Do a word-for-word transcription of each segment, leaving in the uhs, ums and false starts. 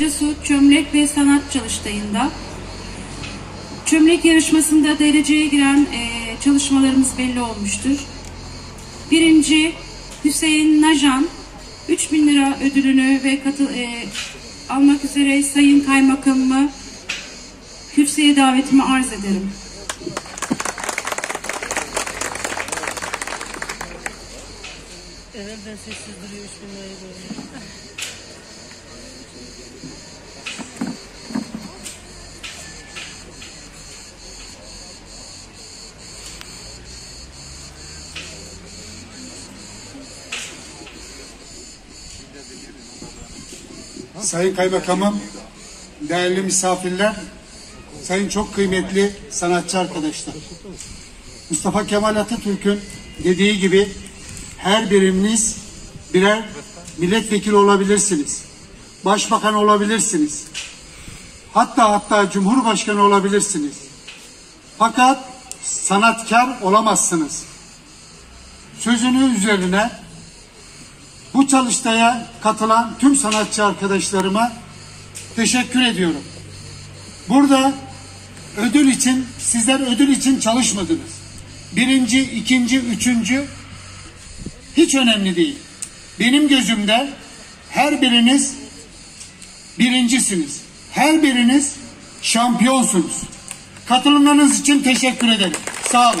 Cesur Çömlek ve Sanat Çalıştayı'nda çömlek yarışmasında dereceye giren e, çalışmalarımız belli olmuştur. Birinci Hüseyin Nassan üç bin lira ödülünü ve katıl, e, almak üzere Sayın Kaymakamımı kürsüye davetimi arz ederim. Evvelden sessiz duruyor üç bin lirayı doğru. Sayın Kaymakamım, değerli misafirler, sayın çok kıymetli sanatçı arkadaşlar. Mustafa Kemal Atatürk'ün dediği gibi her biriniz birer milletvekili olabilirsiniz. Başbakan olabilirsiniz. Hatta hatta cumhurbaşkanı olabilirsiniz. Fakat sanatkar olamazsınız. Sözünün üzerine bu çalıştaya katılan tüm sanatçı arkadaşlarıma teşekkür ediyorum. Burada ödül için, sizler ödül için çalışmadınız. Birinci, ikinci, üçüncü hiç önemli değil. Benim gözümde her biriniz birincisiniz. Her biriniz şampiyonsunuz. Katılımlarınız için teşekkür ederim. Sağ olun.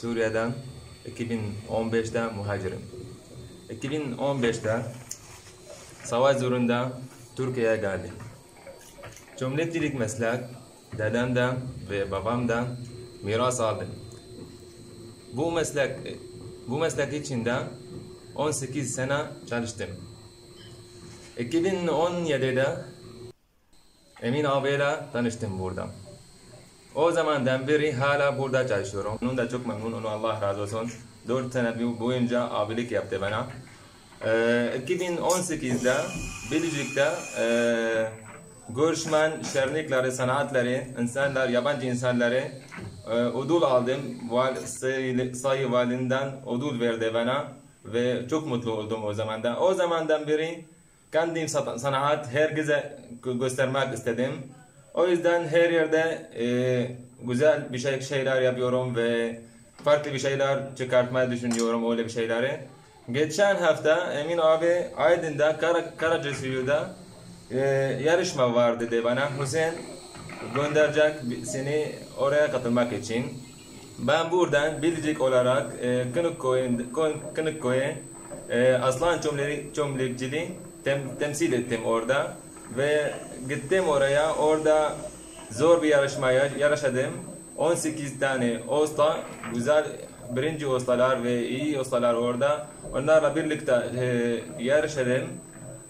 Suriye'den iki bin on beşte muhacirim. iki bin on beşte savaş zorunda Türkiye'ye geldim. Çömlekçilik meslek dedemden ve babamdan miras aldım. Bu meslek bu meslek içinde on sekiz sene çalıştım. iki bin on yedide Emin abiyle tanıştım burada. O zamandan beri hala burada çalışıyorum. Onun da çok memnunum, Allah razı olsun. dört sene boyunca abilik yaptı bana. Ee, iki bin on sekizde Belçika'da e, görüşmen şenlikleri, sanatları, insanlar, yabancı insanları e, ödül aldım. Sayı valinden ödül verdi bana ve çok mutlu oldum o zamandan. O zamandan beri kendim sanat herkese göstermek istedim. O yüzden her yerde e, güzel bir şey, şeyler yapıyorum ve farklı bir şeyler çıkartmayı düşünüyorum, öyle bir şeyleri. Geçen hafta Emin abi Aydın'da, Kar Karacasuyu'da e, yarışma var dedi bana. Hüseyin gönderecek seni oraya katılmak için. Ben buradan Bilecik olarak e, Kınıkköy'e e, aslan çömlekçiliği tem, temsil ettim orada. Ve gittim oraya, orada zor bir yarışmaya yarışadım. on sekiz tane usta, güzel birinci ustalar ve iyi ustalar orada. Onlarla birlikte e, yarışadım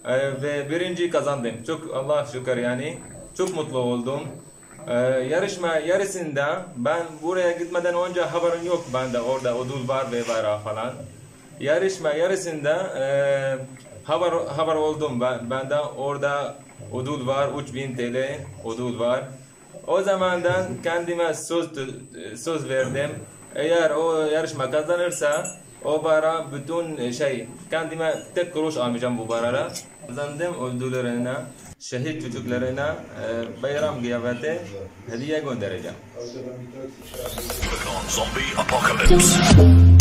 e, ve birinci kazandım. Çok Allah şükür yani, çok mutlu oldum. Ee, yarışma yarısında ben buraya gitmeden önce haberim yok, bende orada ödül var ve bayrağı falan. Yarışma yarısında e, haber, haber oldum, ben, bende orada ödül var, üç bin TL ödül var. O zamandan kendime söz, söz verdim, eğer o yarışma kazanırsa o bayrağı bütün şey, kendime tek kuruş almayacağım bu bayrağı. Kazandım ödüllerine. Şehit çocuklarına e, bayram kıyafeti hediye göndereceğim.